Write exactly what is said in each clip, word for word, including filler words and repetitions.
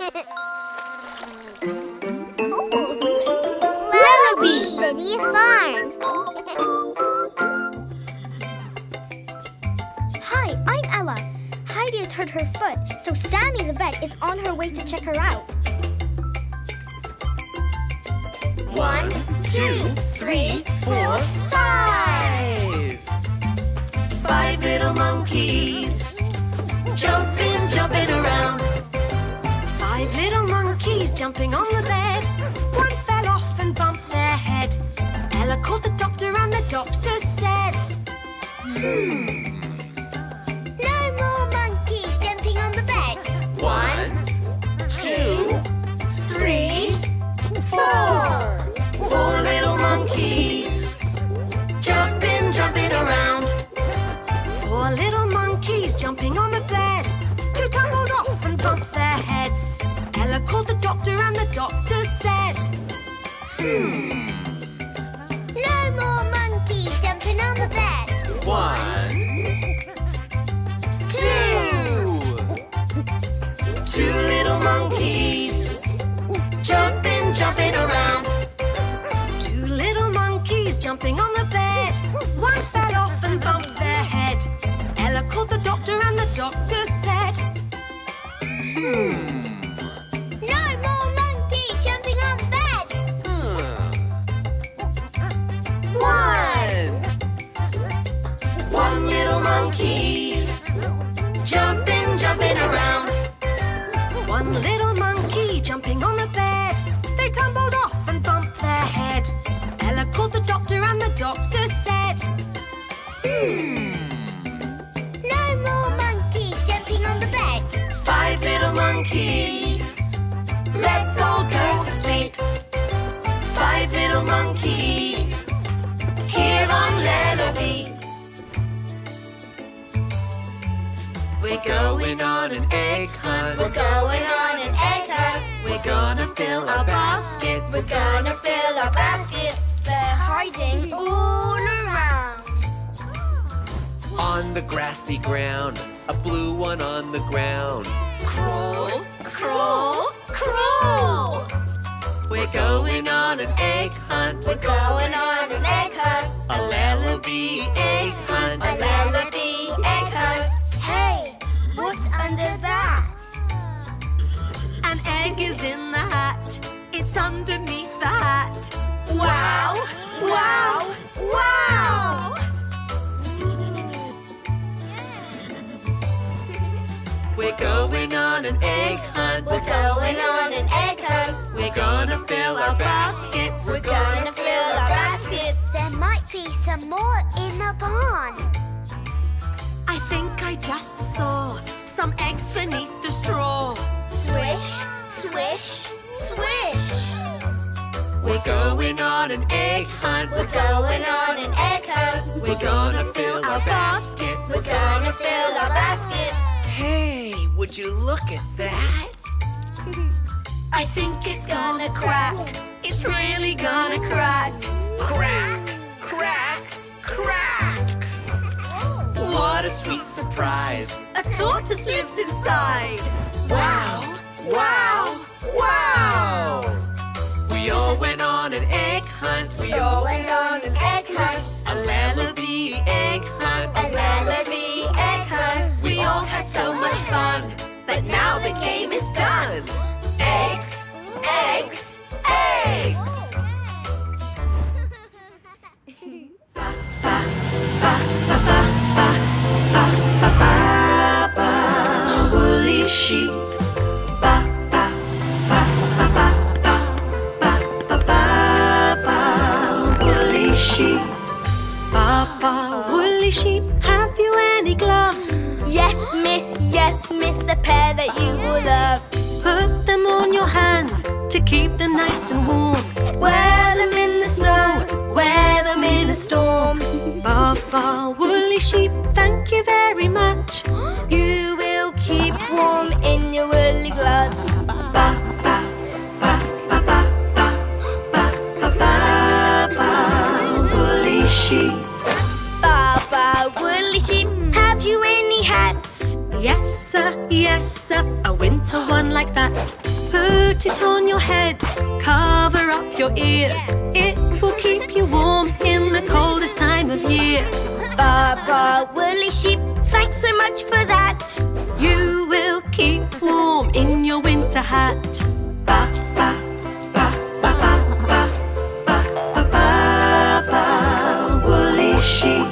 Lellobee City Farm. Hi, I'm Ella. Heidi has hurt her foot, so Sammy the vet is on her way to check her out. One, two, three, four, five. Five little monkeys jumping, jumping around. Five little monkeys jumping on the bed. One fell off and bumped their head. Ella called the doctor and the doctor said, hmm. No more monkeys jumping on the bed. One, two, three, four. Four little monkeys jumping, jumping around. Four little monkeys jumping on the bed. Two tumbled off and bumped their heads. Ella called the doctor and the doctor said, hmm. No more monkeys jumping on the bed. One, two. Two little monkeys jumping, jumping around. Jumping on the bed. One fell off and bumped their head. Ella called the doctor and the doctor said, hmm. No more monkeys jumping on the bed. Hmm. One. One little monkey jumping, jumping around. One little monkey jumping on the bed. They tumbled off and bumped their head. Ella called the doctor and the doctor said, hmm. No more monkeys jumping on the bed. Five little monkeys, let's all go to sleep. Five little monkeys, here on Lellobee. We're going on an egg hunt. We're going on an egg hunt. We're gonna fill our baskets. We're gonna fill our baskets. They're hiding all around. On the grassy ground, a blue one on the ground. Crawl, crawl, crawl. We're going on an egg hunt. We're going on an egg hunt. A Lellobee egg hunt. A Lellobee egg hunt. Hey, what's under that? An egg is in the hat. It's underneath the hat. Wow! Wow! Wow! We're going on an egg hunt. We're going on an egg hunt. We're gonna fill our baskets. We're gonna fill our baskets. There might be some more in the pond. I think I just saw some eggs beneath the straw. Swish, swish, swish. We're going on an egg hunt. We're going on an egg hunt. We're gonna fill our baskets. We're gonna fill our baskets. Hey, would you look at that? I think it's gonna crack. It's really gonna crack. Crack, crack, crack. What a sweet surprise. A tortoise lives inside. Wow, wow, wow. We all went on an egg hunt. We all went on an egg hunt. A Lellobee egg hunt. A Lellobee egg hunt. We all had so much fun, but now the game is done. Eggs, eggs, eggs. Ba ba ba ba ba ba ba ba ba ba. Woolly sheep. Sheep. Papa, woolly sheep, have you any gloves? Yes, miss, yes, miss, a pair that you will love. Put them on your hands to keep them nice and warm. Wear them in the snow, wear them in a storm. Papa, woolly sheep, thank you very much. You will keep warm in your woolly gloves. Papa. Sheep. Baba, woolly sheep, have you any hats? Yes, sir, yes, sir, a winter one like that. Put it on your head, cover up your ears. It will keep you warm in the coldest time of year. Baa-baa, woolly sheep, thanks so much for that. You will keep warm in your winter hat. Baa-baa, baa-baa-baa-baa, baa-baa, woolly sheep.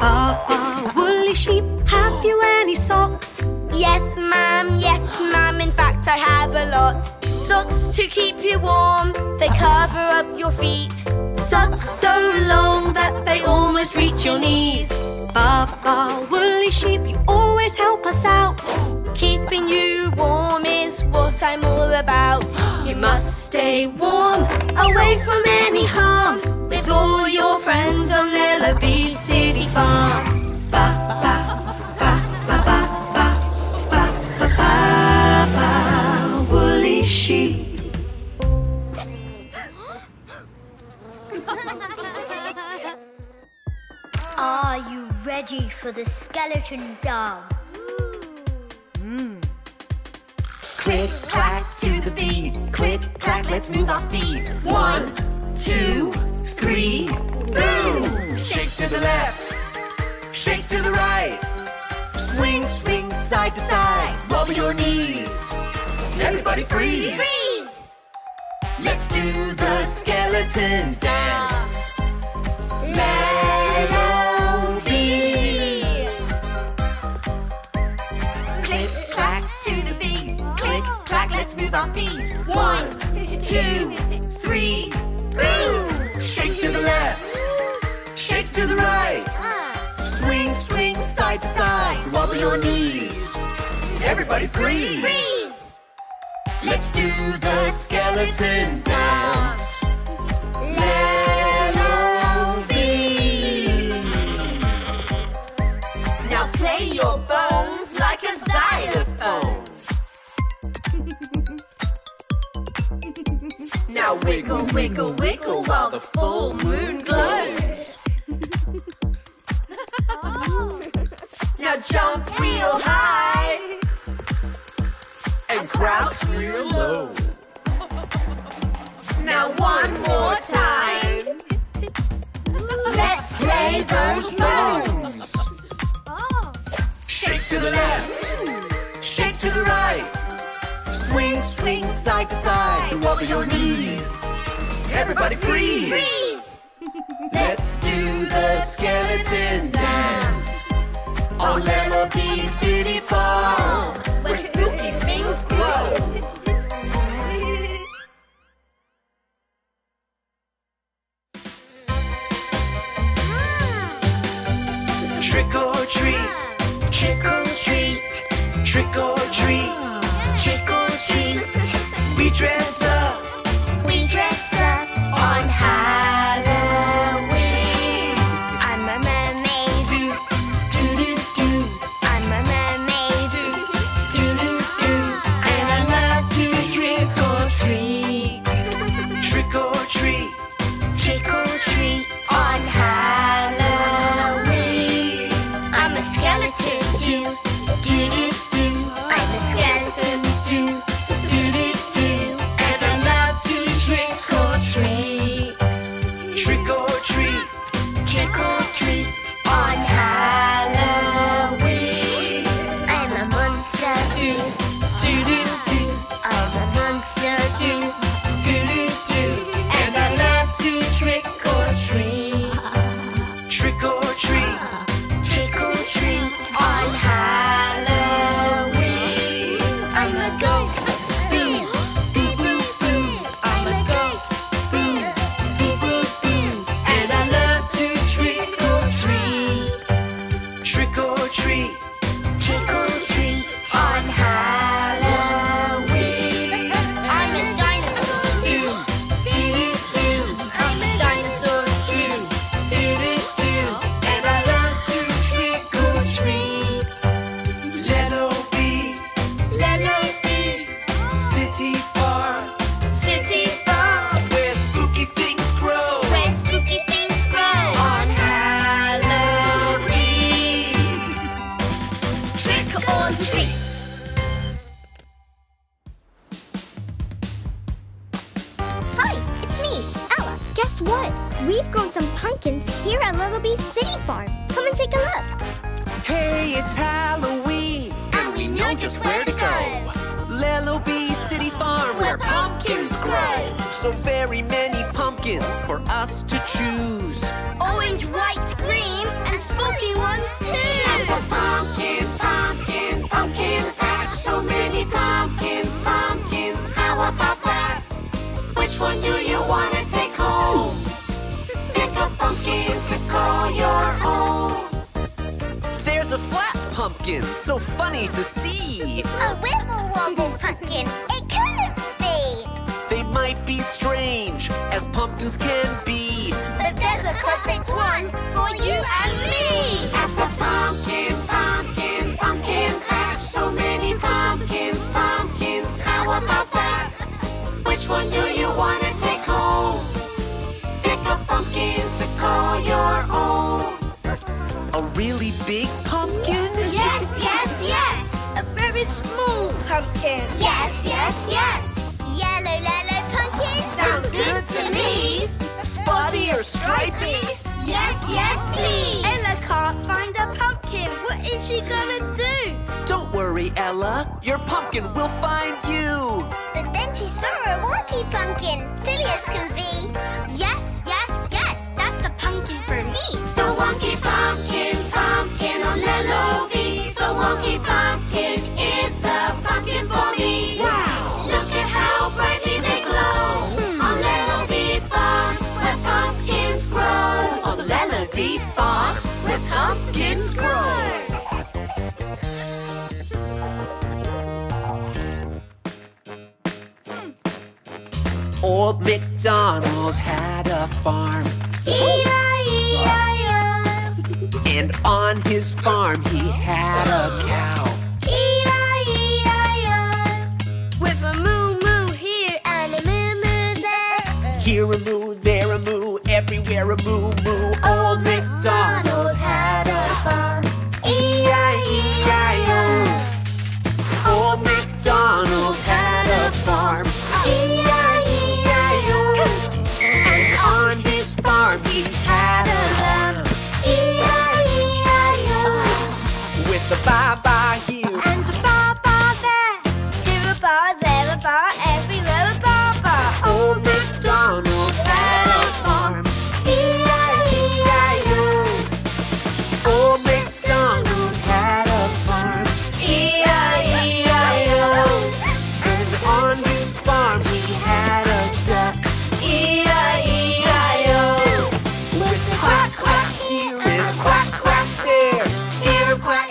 Baa-baa, woolly sheep, have you any socks? Yes, ma'am, yes, ma'am, in fact I have a lot. Socks to keep you warm, they cover up your feet. Socks so long that they almost reach your knees. Baa-baa, woolly sheep, you always help us out. Keeping you warm is what I'm all about. You must stay warm, away from any harm, with all your friends on Lellobee City Farm. Baa-baa, sheep. Are you ready for the skeleton dance? Mm. Click clack to the beat. Click clack, let's move our feet. One, two, three, boom! Shake to the left, shake to the right. Swing, swing, side to side. Wobble your knees. Everybody freeze! Freeze! Let's do the skeleton dance. Lellobee! Click, clack to the beat. Click, clack, let's move our feet. One, two, three, boom! Shake to the left, shake to the right. Swing, swing, side to side. Wobble your knees. Everybody freeze! Freeze! Let's do the skeleton dance. Lellobee. Now play your bones like a xylophone. Now wiggle, wiggle, wiggle while the full moon glows. Now jump real high and crouch real low. Now one more time. Let's play those bones. Shake to the left, shake to the right. Swing, swing, side to side. Wobble your knees. Everybody freeze. Let's do the skeleton dance on Lellobee City Farm, where spooky things grow. Trick or treat, trick or treat, trick or treat, trick or treat. We dress up, we dress up on Halloween. I'm a mermaid. Do, do, do, do. I'm a mermaid. Do. Treat. Trick or treat, trick or treat on Halloween. I'm a skeleton, do do do do. I'm a skeleton, do do do do, and I love to trick or treat. Trick or treat, trick or treat on Halloween. I'm a monster, do do do do. I'm a monster. guess what? We've grown some pumpkins here at Lellobee City Farm. Come and take a look. Hey, it's Halloween. And we know just where to go. Lellobee City Farm, where pumpkins grow. So very many pumpkins for us to choose. Orange, white, green, and spicy ones too. At the pumpkin, pumpkin, pumpkin patch. So many pumpkins, pumpkins, how about that? Which one do you want to take home? Pick a pumpkin to call your own. There's a flat pumpkin, so funny to see. A wibble-wobble pumpkin, it couldn't be. They might be strange, as pumpkins can be. But there's a perfect one for you and me. At the pumpkin, pumpkin, pumpkin patch. So many pumpkins, pumpkins, how about that? Which one do you want to take home? Pick a pumpkin to call your own. A really big pumpkin? Yes, yes, yes! A very small pumpkin? Yes, yes, yes! Yellow, yellow pumpkin? Sounds good to me! Spotty or stripy? Yes, yes, please! Ella can't find a pumpkin. What is she gonna do? Don't worry, Ella. Your pumpkin will find you! But then she saw a walkie pumpkin. Silly as can be. Yes, yes, yes! That's the pumpkin for me! The wonky pumpkin, pumpkin on Lellobee. The wonky pumpkin is the pumpkin for me. Wow! Look at how brightly they glow. Hmm. On Lellobee Farm, where pumpkins grow. On Lellobee Farm, where pumpkins grow. Hmm. Old MacDonald had a farm. Yeah. And on his farm he had a cow. E I E I O. With a moo moo here and a moo moo there. Here a moo, there a moo, everywhere a moo moo. Old MacDonald had a farm. E I E I O. Old MacDonald had a farm. E I E I O. And on his farm he had a lamb. With a ba-ba here and a ba-ba there. Here a bar, there a bar, everywhere a ba-ba. Old MacDonald had a farm. E I E I O. Old MacDonald had a farm. E I E I O. And on his farm he had a duck. E I E I O. With a quack quack here and a quack quack there. Here a quack.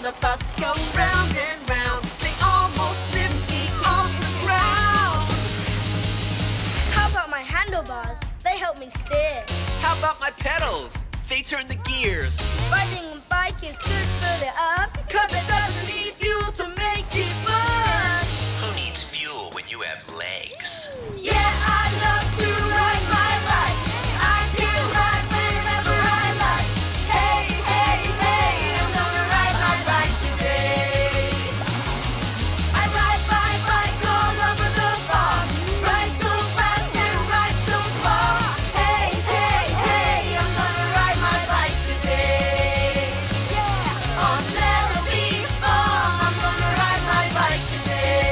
The bus go round and round. They got pedals. They turn the gears. Riding a bike is good for the earth, cause it doesn't need fuel to make it burn. Who needs fuel when you have legs? Yeah, I love to ride my bike. I can ride whenever I like. Hey, hey, hey, I'm gonna ride my bike today. I ride my bike all over the farm. Ride so fast and ride so far. Hey, hey, hey, I'm gonna ride my bike today. Yeah, on Lellobee Farm, I'm gonna ride my bike today.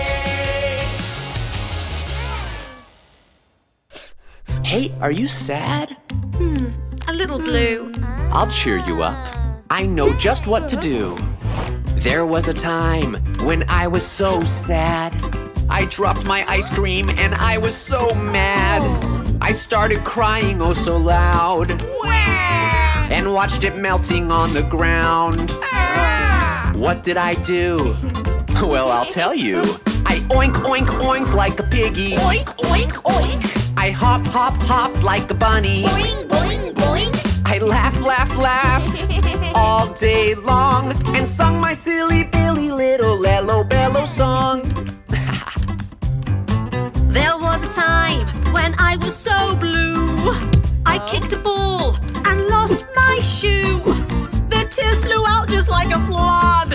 Hey, are you sad? Hmm, a little blue. I'll cheer you up. I know just what to do. There was a time when I was so sad. I dropped my ice cream and I was so mad. I started crying oh so loud. And watched it melting on the ground. What did I do? Well, I'll tell you. I oink, oink, oink like a piggy. Oink, oink, oink. I hop, hop, hop like a bunny. Boing, boing, boing. I laugh, laugh, laughed all day long and sung my silly billy little Lellobello song. There was a time when I was so blue. I kicked a ball and lost my shoe. The tears flew out just like a flood.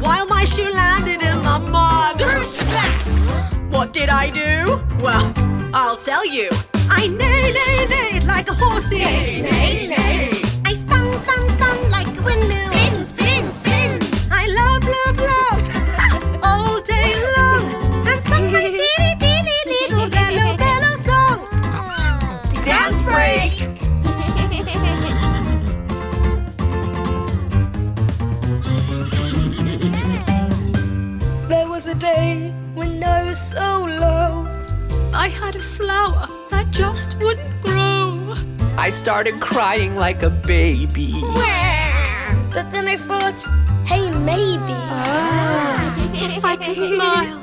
While my shoe landed in the mud. What did I do? Well, I'll tell you. I neigh, neigh, neighed like a horsey. Neigh, neigh, neigh. I spun, spun, spun like a windmill. Spin, spin, spin. I love, love, loved all day long and sung my silly, billy, little Lellobello song. Dance break! There was a day when I was so low. I had a flower that just wouldn't grow. I started crying like a baby. But then I thought, hey, maybe if I can smile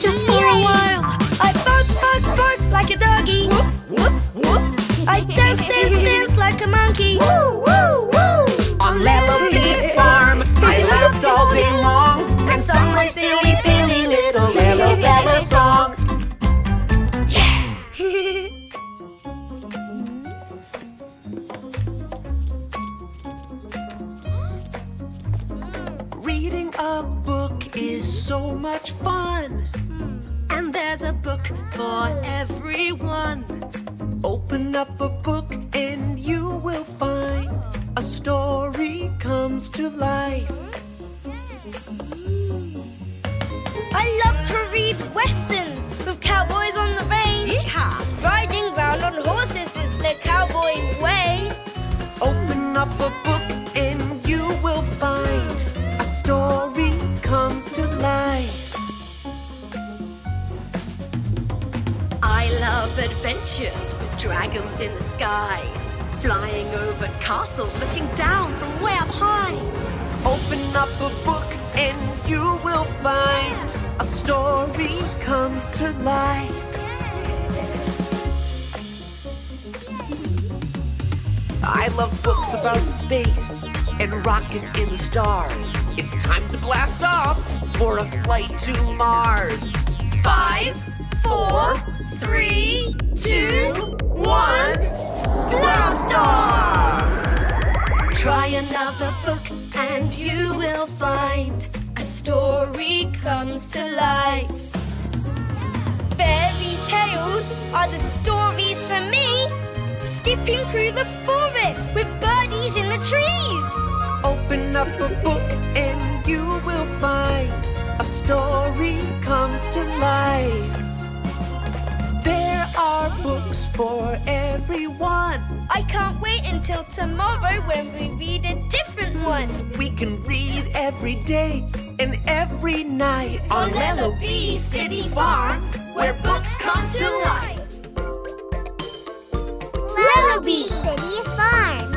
just for a while. I bark, bark, bark like a doggy. Woof, woof, woof. I dance, dance, dance like a monkey. Woo, woo, woo. On Lellobee Farm, I laughed all day long and sung my silly billy little Lellobello song. Reading a book is so much fun. And there's a book for everyone. Open up a book and you will find a story comes to life. I love to read westerns with cowboys on the range. Yeehaw! Riding round on horses is the cowboy way. Open up a book and you will find a story comes to life. I love adventures with dragons in the sky, flying over castles, looking down from way up high. Open up a book and you will find a story comes to life. I love books about space and rockets in the stars. It's time to blast off for a flight to Mars. Five, four, three, two, one, blast off! Try another book and you will find a story comes to life. Fairy tales are the stories for me. Skipping through the forest with birdies in the trees. Open up a book and you will find a story comes to life. There are books for everyone. I can't wait until tomorrow when we read a different one. We can read every day and every night on Lellobee City Farm, where books come to life. Lellobee City Farm.